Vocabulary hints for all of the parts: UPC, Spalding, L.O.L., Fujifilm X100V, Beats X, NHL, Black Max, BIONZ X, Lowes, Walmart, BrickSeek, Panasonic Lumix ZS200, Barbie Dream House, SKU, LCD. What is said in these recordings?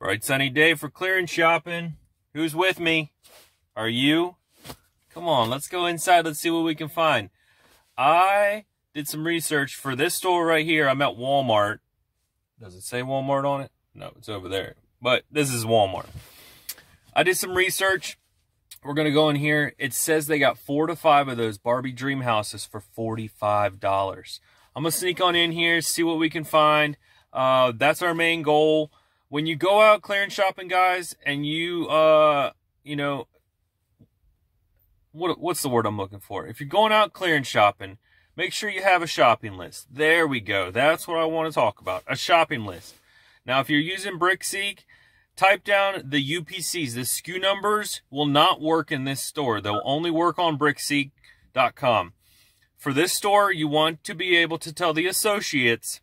Bright sunny day for clearance shopping. Who's with me? Are you? Come on, let's go inside. Let's see what we can find. I did some research for this store right here. I'm at Walmart. Does it say Walmart on it? No, it's over there. But this is Walmart. I did some research. We're going to go in here. It says they got 4 to 5 of those Barbie Dream Houses for $45. I'm going to sneak on in here, see what we can find. That's our main goal. When you go out clearance shopping, guys, and you, you know, what's the word I'm looking for? If you're going out clearance shopping, make sure you have a shopping list. There we go. That's what I want to talk about, a shopping list. Now, if you're using BrickSeek, type down the UPCs. The SKU numbers will not work in this store. They'll only work on BrickSeek.com. For this store, you want to be able to tell the associates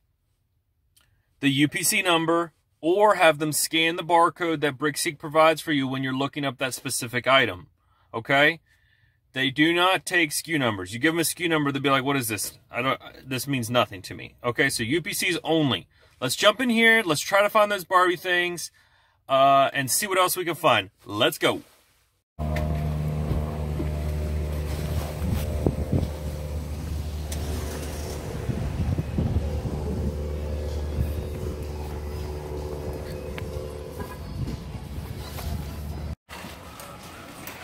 the UPC number, or have them scan the barcode that BrickSeek provides for you when you're looking up that specific item, okay? They do not take SKU numbers. You give them a SKU number, they'll be like, what is this? This means nothing to me. Okay, so UPCs only. Let's jump in here. Let's try to find those Barbie things and see what else we can find. Let's go.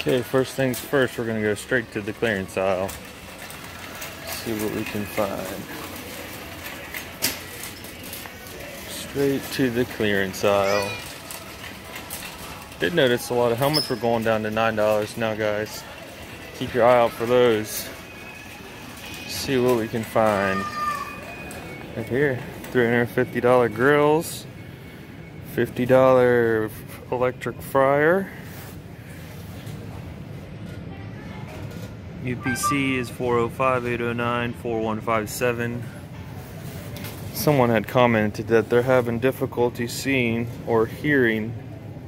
Okay, first things first, we're going to go straight to the clearance aisle. See what we can find. Straight to the clearance aisle. Did notice a lot of helmets were going down to $9 now, guys. Keep your eye out for those. See what we can find. Right here, $350 grills, $50 electric fryer. UPC is 405-809-4157. Someone had commented that they're having difficulty seeing or hearing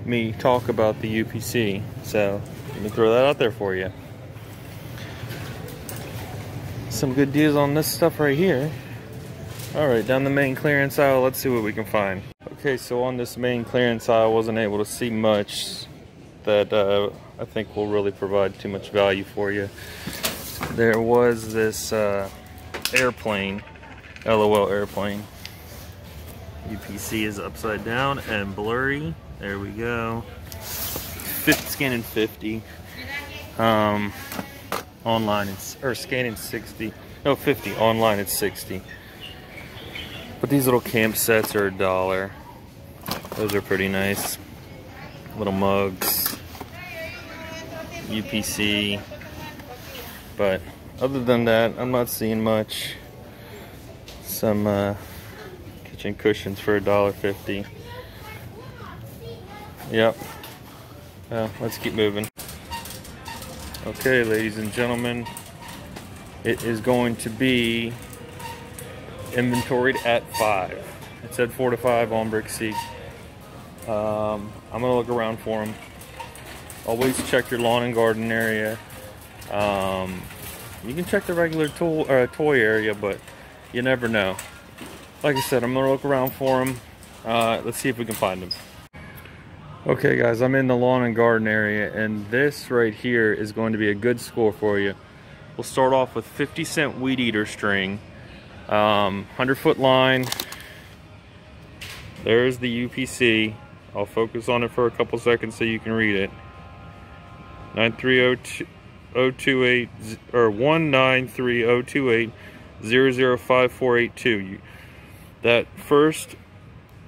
me talk about the UPC. So, let me throw that out there for you. Some good deals on this stuff right here. Alright, down the main clearance aisle, let's see what we can find. Okay, so on this main clearance aisle, I wasn't able to see much that I think will really provide too much value for you. There was this airplane, L.O.L. airplane. UPC is upside down and blurry. There we go. Scanning 50. Online it's, or scanning 60. No, 50. Online it's 60. But these little camp sets are $1. Those are pretty nice. Little mugs. UPC, but other than that, I'm not seeing much. Some kitchen cushions for $1.50. Yep. Well, let's keep moving. Okay, ladies and gentlemen, it is going to be inventoried at 5. It said 4 to 5 on BrickSeek. I'm gonna look around for them. Always check your lawn and garden area. You can check the regular toy area, but you never know. Like I said, I'm gonna look around for them. Let's see if we can find them. Okay guys, I'm in the lawn and garden area, and this right here is going to be a good score for you. We'll start off with 50-cent weed eater string, 100-foot line. There's the UPC. I'll focus on it for a couple seconds so you can read it. 9302028 or 19302800548 2. That first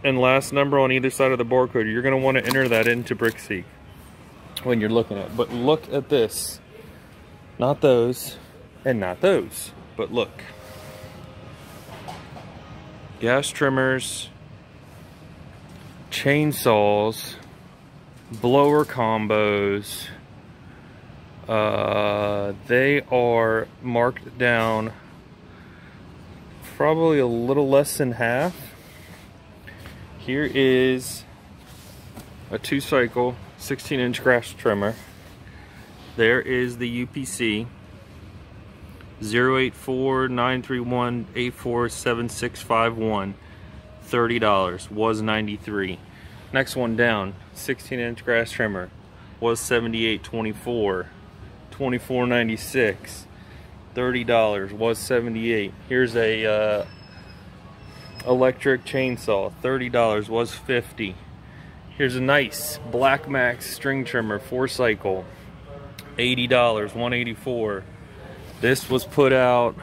and last number on either side of the barcode, you're going to want to enter that into BrickSeek when you're looking at it. But look at this, not those, and not those. But look, gas trimmers, chainsaws, blower combos. They are marked down probably a little less than half. Here is a 2-cycle 16-inch grass trimmer. There is the UPC 084-931-847651, $30, was $93. Next one down, 16-inch grass trimmer, was $78.24, $24.96, $30, was $78. Here's a electric chainsaw, $30, was $50. Here's a nice Black Max string trimmer, 4-cycle, $80, $184. This was put out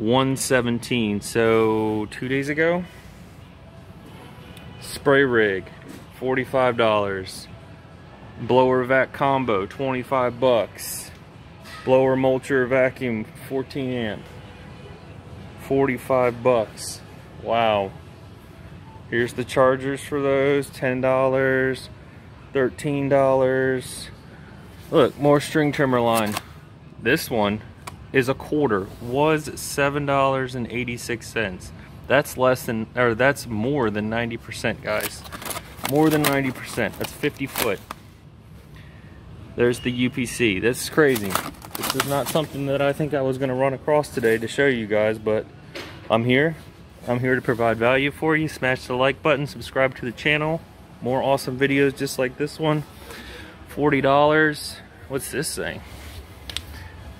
$117, so 2 days ago. Spray rig, $45. Blower vac combo, $25. Blower mulcher vacuum, 14 amp, $45. Wow. Here's the chargers for those, $10, $13. Look, more string trimmer line. This one is a quarter, was $7.86. That's that's more than 90%, guys. More than 90%. That's 50 foot. There's the UPC. That's crazy. This is not something that I think I was going to run across today to show you guys, but I'm here. I'm here to provide value for you. Smash the like button, subscribe to the channel. More awesome videos just like this one. $40. What's this thing?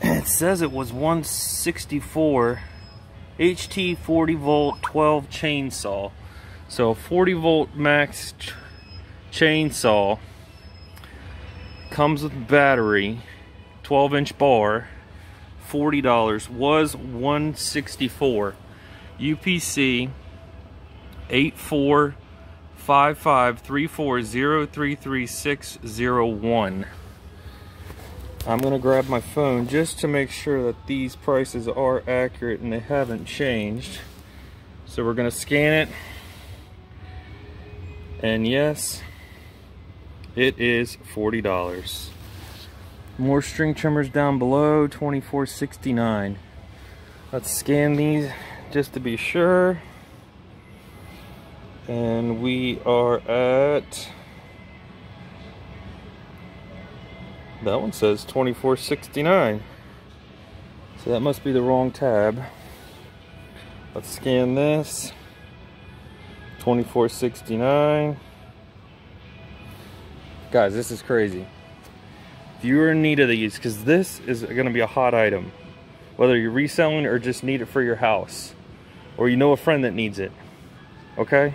It says it was $164. HT 40 volt 12 chainsaw. So a 40 volt max chainsaw comes with battery, 12 inch bar, $40, was $164. UPC 845534033601. I'm gonna grab my phone just to make sure that these prices are accurate and they haven't changed. So we're gonna scan it. And yes, it is $40. More string trimmers down below, $24.69. Let's scan these just to be sure. And we are at, that one says $24.69, so that must be the wrong tab. Let's scan this. $24.69. Guys, this is crazy. If you're in need of these, because this is going to be a hot item, whether you're reselling or just need it for your house, or you know a friend that needs it. Okay,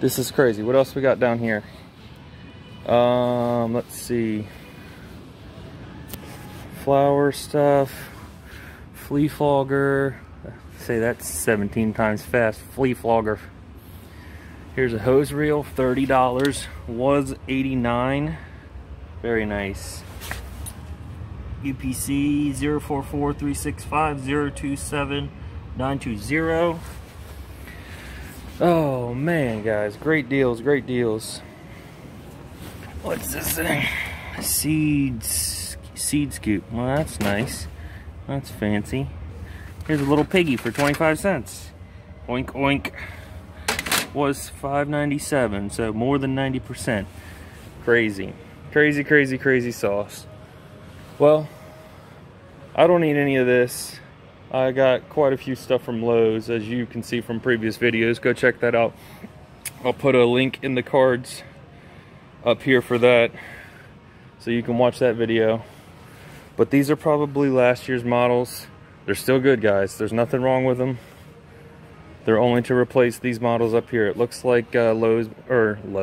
this is crazy. What else we got down here? Let's see, flower stuff, flea flogger. Say that 17 times fast. Flea flogger. Here's a hose reel, $30, was $89. Very nice. UPC 044365027920920. Oh man, guys, great deals, great deals. What's this thing? Seeds, seed scoop. Well, that's nice. That's fancy. Here's a little piggy for 25 cents. Oink oink. Was $5.97, so more than 90%. Crazy, crazy, crazy, crazy sauce. Well, I don't need any of this. I got quite a few stuff from Lowe's, as you can see from previous videos. Go check that out. I'll put a link in the cards up here for that, so you can watch that video. But these are probably last year's models. They're still good, guys. There's nothing wrong with them. They're only to replace these models up here. It looks like Lowe's. Been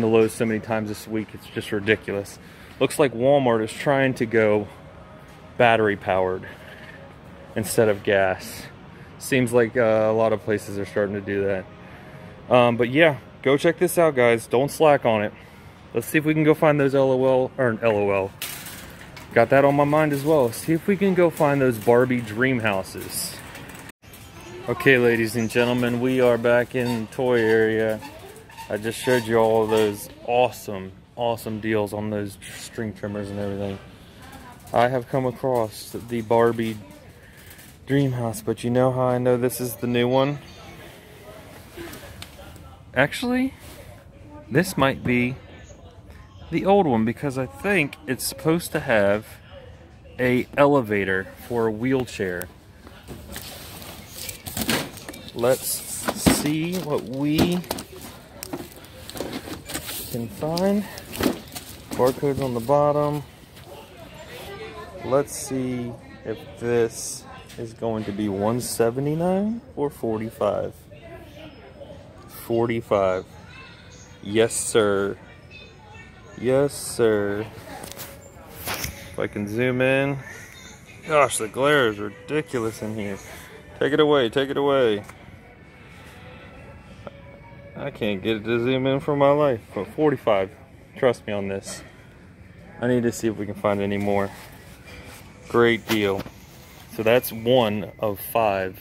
to Lowe's so many times this week, it's just ridiculous. Looks like Walmart is trying to go battery powered instead of gas. Seems like a lot of places are starting to do that. But yeah, go check this out, guys. Don't slack on it. Let's see if we can go find those LOL, or an LOL. Got that on my mind as well. See if we can go find those Barbie Dream Houses. Okay, ladies and gentlemen, we are back in the toy area. I just showed you all of those awesome, awesome deals on those string trimmers and everything. I have come across the Barbie Dream House, but you know how I know this is the new one? Actually, this might be the old one, because I think it's supposed to have an elevator for a wheelchair. Let's see what we can find. Barcode's on the bottom. Let's see if this is going to be $179 or $45. $45. Yes, sir. Yes, sir. If I can zoom in. Gosh, the glare is ridiculous in here. Take it away, take it away. I can't get it to zoom in for my life, but 45. Trust me on this. I need to see if we can find any more. Great deal. So that's one of five.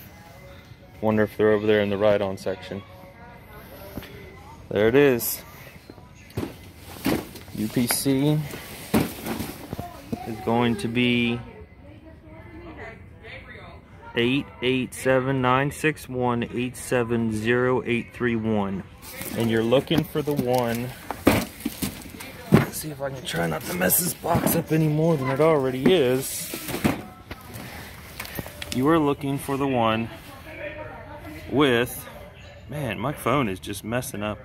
Wonder if they're over there in the ride-on section. There it is. UPC is going to be 887-961-870831. And you're looking for the one. Let's see if I can try not to mess this box up any more than it already is. You are looking for the one with, man, my phone is just messing up.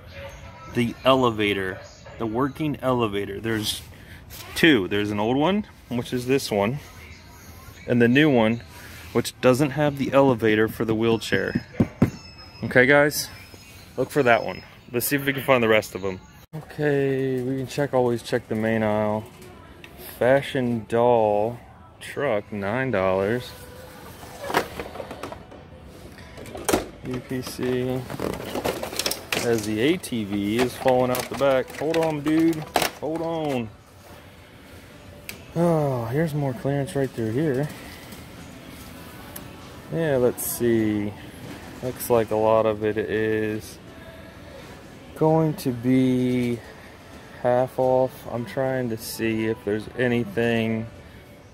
The elevator, the working elevator. There's two. There's an old one, which is this one, and the new one, which doesn't have the elevator for the wheelchair. Okay, guys, look for that one. Let's see if we can find the rest of them. Okay, we can check, always check the main aisle. Fashion doll truck, $9. UPC, as the ATV is falling out the back. Hold on, dude, hold on. Oh, here's more clearance right through here. Yeah, let's see. Looks like a lot of it is going to be half off. I'm trying to see if there's anything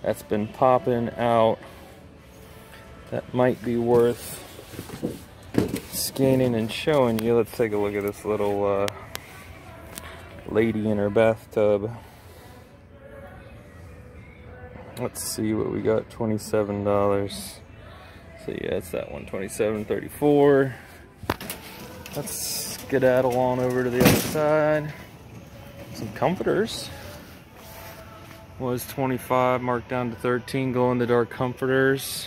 that's been popping out that might be worth scanning and showing you. Let's take a look at this little lady in her bathtub. Let's see what we got. $27. So yeah, it's that one, $27.34. Let's skedaddle on over to the other side. Some comforters. Was $25, marked down to $13. Glow in the dark comforters.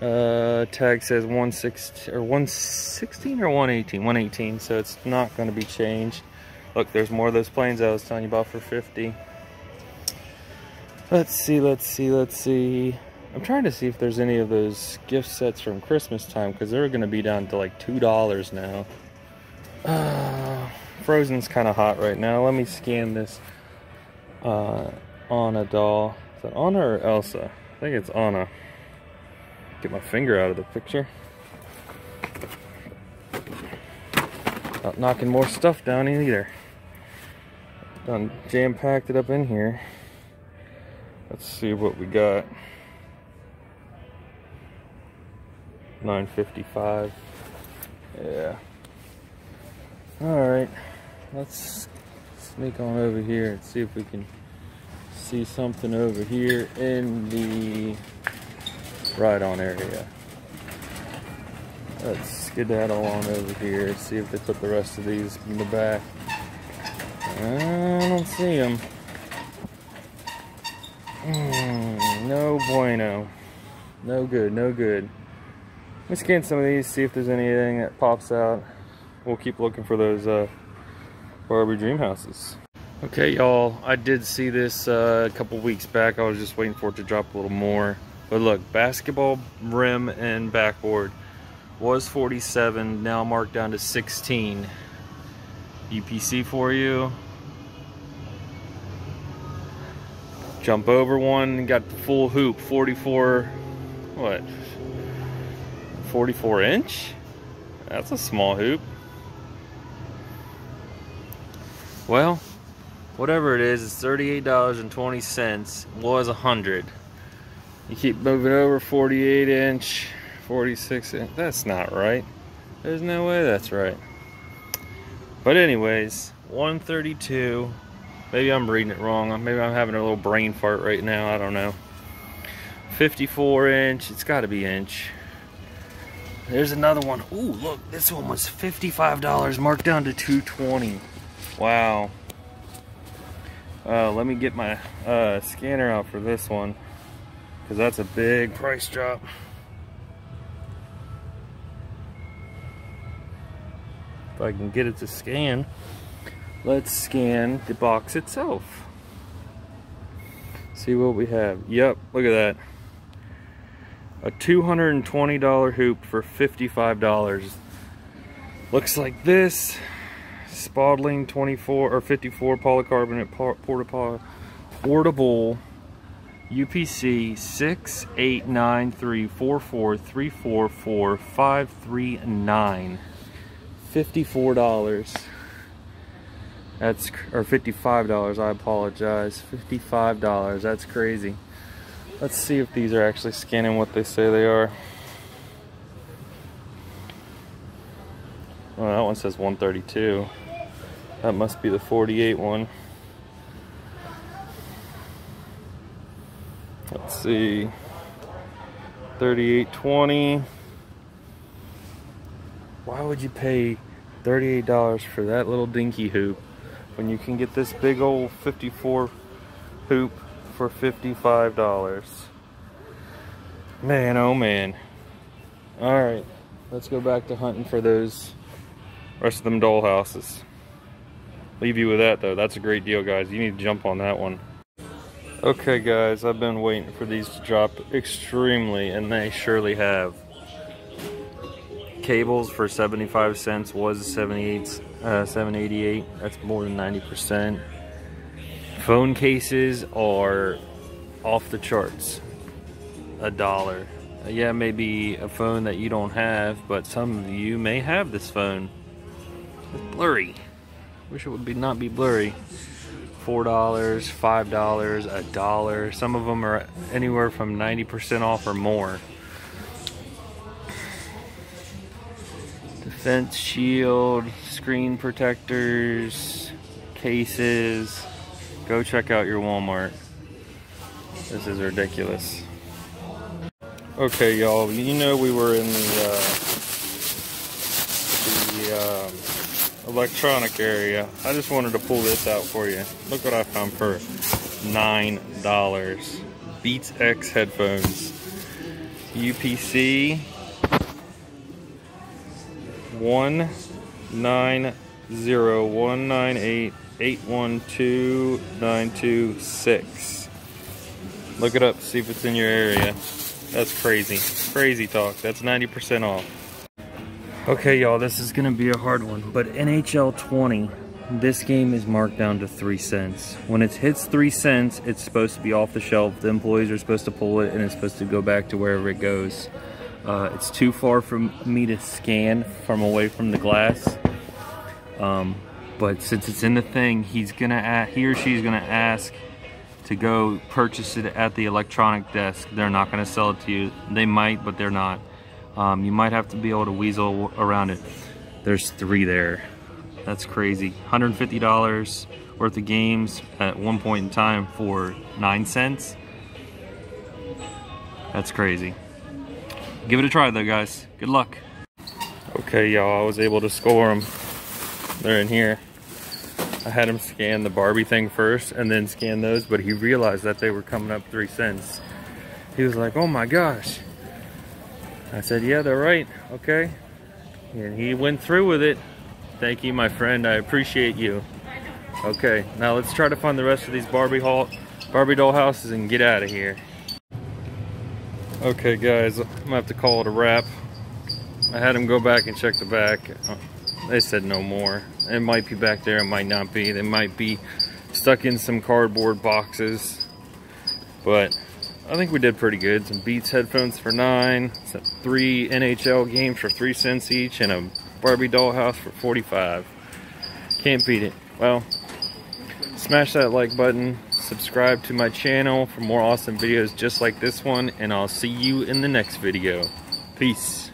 Tag says 116 or 116 or 118, 118. So it's not going to be changed. Look, there's more of those planes I was telling you about for $50. Let's see, let's see, let's see. I'm trying to see if there's any of those gift sets from Christmas time, because they're going to be down to like $2 now. Frozen's kind of hot right now. Let me scan this Anna doll. Is that Anna or Elsa? I think it's Anna. Get my finger out of the picture. Not knocking more stuff down either. Done jam-packed it up in here. Let's see what we got. $9.55. Yeah. Alright. Let's sneak on over here and see if we can see something over here in the ride-on area. Let's skedaddle on over here, see if they put the rest of these in the back. I don't see them. No bueno. No good, no good. Let me scan some of these, see if there's anything that pops out. We'll keep looking for those Barbie Dream Houses. Okay, y'all, I did see this a couple weeks back. I was just waiting for it to drop a little more. But look, basketball rim and backboard was $47, now marked down to $16. UPC for you. Jump over one, got the full hoop, 44, what? 44 inch? That's a small hoop. Well, whatever it is, it's $38.20, was $100. You keep moving over, 48 inch, 46 inch. That's not right. There's no way that's right. But anyways, 132. Maybe I'm reading it wrong. Maybe I'm having a little brain fart right now. I don't know. 54 inch. It's got to be inch. There's another one. Ooh, look, this one was $55, marked down to $220. Wow. Let me get my scanner out for this one, because that's a big price drop. If I can get it to scan, let's scan the box itself. See what we have. Yep, look at that. A $220 hoop for $55. Looks like this. Spalding 24 or 54 polycarbonate portable UPC 68934434539. $54. That's, or $55, I apologize. $55, that's crazy. Let's see if these are actually scanning what they say they are. Oh, that one says 132. That must be the 48 one. Let's see. 38.20. Why would you pay $38 for that little dinky hoop when you can get this big old 54 hoop for $55? Man, oh man. All right, let's go back to hunting for those rest of them dollhouses. Leave you with that though. That's a great deal, guys. You need to jump on that one. Okay guys, I've been waiting for these to drop extremely, and they surely have. Cables for 75 cents was 788. That's more than 90%. Phone cases are off the charts. $1. Yeah, maybe a phone that you don't have, but some of you may have this phone. It's blurry. Wish it would not be blurry. $4, $5, $1. Some of them are anywhere from 90% off or more. Fence shield, screen protectors, cases. Go check out your Walmart. This is ridiculous. Okay, y'all, you know we were in the electronic area. I just wanted to pull this out for you. Look what I found for $9. Beats X headphones. UPC 1901988129296. Look it up, see if it's in your area. That's crazy. Crazy talk. That's 90% off. Okay, y'all, this is gonna be a hard one, but NHL 20, this game is marked down to 3 cents. When it hits 3 cents, it's supposed to be off the shelf. The employees are supposed to pull it, and it's supposed to go back to wherever it goes. It's too far for me to scan from away from the glass, but since it's in the thing, he or she's gonna ask to go purchase it at the electronic desk. They're not gonna sell it to you. They might, but they're not. You might have to be able to weasel around it. There's 3 there. That's crazy. $150 worth of games at one point in time for 9 cents. That's crazy. Give it a try though, guys. Good luck. Okay, y'all, I was able to score them. They're in here. I had him scan the Barbie thing first and then scan those, but he realized that they were coming up 3 cents. He was like, oh my gosh. I said, yeah, they're right, okay. And he went through with it. Thank you, my friend, I appreciate you. Okay, now let's try to find the rest of these Barbie dollhouses and get out of here. Okay guys, I'm gonna have to call it a wrap. I had them go back and check the back. They said no more. It might be back there, it might not be. They might be stuck in some cardboard boxes. But I think we did pretty good. Some Beats headphones for 9, 3 NHL games for 3 cents each, and a Barbie dollhouse for 45. Can't beat it. Well, smash that like button. Subscribe to my channel for more awesome videos just like this one, and I'll see you in the next video. Peace.